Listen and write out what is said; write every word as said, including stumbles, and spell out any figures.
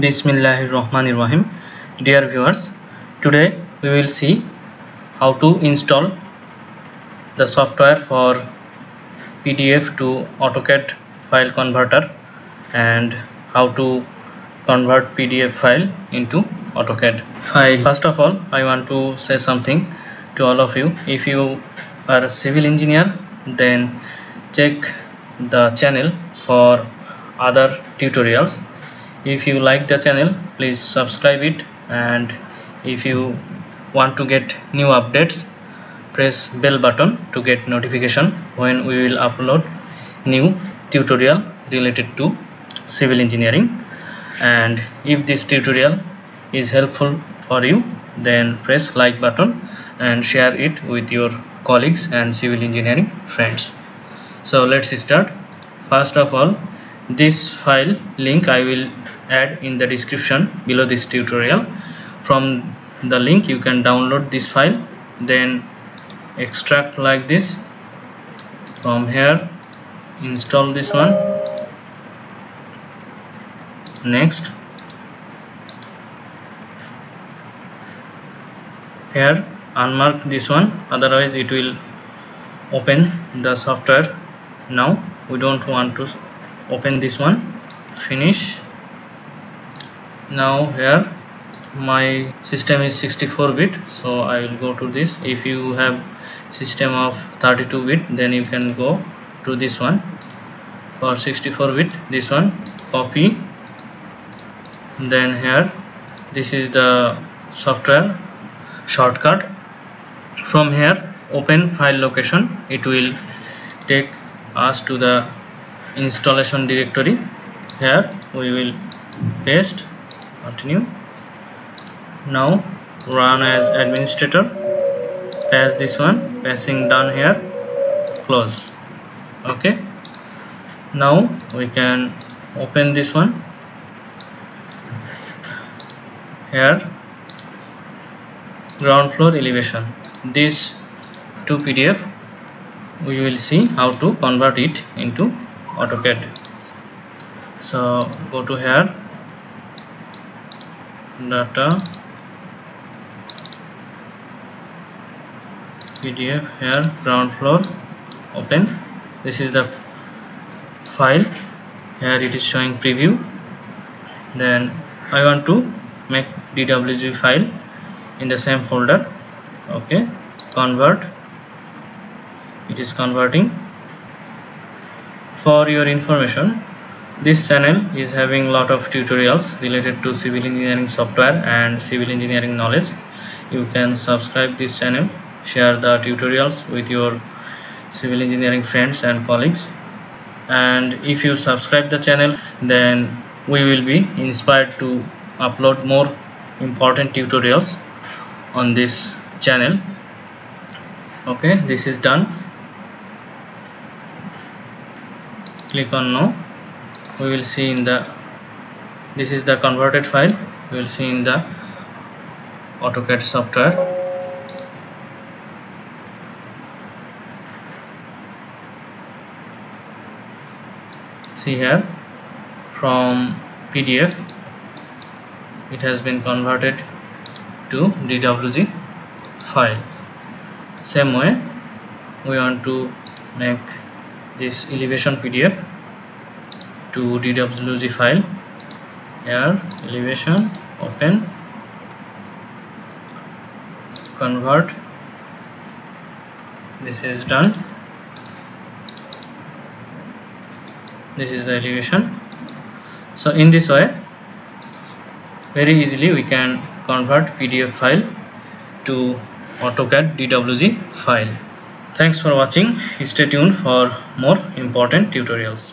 Bismillahirrahmanirrahim. Dear viewers, today we will see how to install the software for P D F to AutoCAD file converter and how to convert P D F file into AutoCAD file. First of all, I want to say something to all of you. If you are a civil engineer, then check the channel for other tutorials. If you like the channel, please subscribe it, and if you want to get new updates, press bell button to get notification when we will upload new tutorial related to civil engineering. And if this tutorial is helpful for you, then press like button and share it with your colleagues and civil engineering friends. So let's start. First of all, this file link I will add in the description below this tutorial. From the link you can download this file, then extract like this from here, install this one, next, here unmark this one, otherwise it will open the software. Now we don't want to open this one, finish. Now here my system is sixty-four bit, so I will go to this. If you have system of thirty-two bit, then you can go to this one. For sixty-four bit, this one, copy, then here this is the software shortcut. From here open file location, it will take us to the installation directory. Here we will paste, continue. Now run as administrator, pass this one, passing done here, close. Okay, now we can open this one. Here ground floor elevation, this to P D F. We will see how to convert it into AutoCAD. So go to here, data, P D F, here ground floor, open. This is the file. Here it is showing preview. Then I want to make D W G file in the same folder. Okay, convert, it is converting. For your information, this channel is having a lot of tutorials related to civil engineering software and civil engineering knowledge. You can subscribe this channel, share the tutorials with your civil engineering friends and colleagues. And if you subscribe the channel, then we will be inspired to upload more important tutorials on this channel. Okay, this is done. Click on now. We will see in the, this is the converted file, we will see in the AutoCAD software. See here, from P D F it has been converted to D W G file. Same way we want to make this elevation P D F to D W G file. Here elevation, open, convert, this is done. This is the elevation. So in this way very easily we can convert P D F file to AutoCAD D W G file. Thanks for watching. Stay tuned for more important tutorials.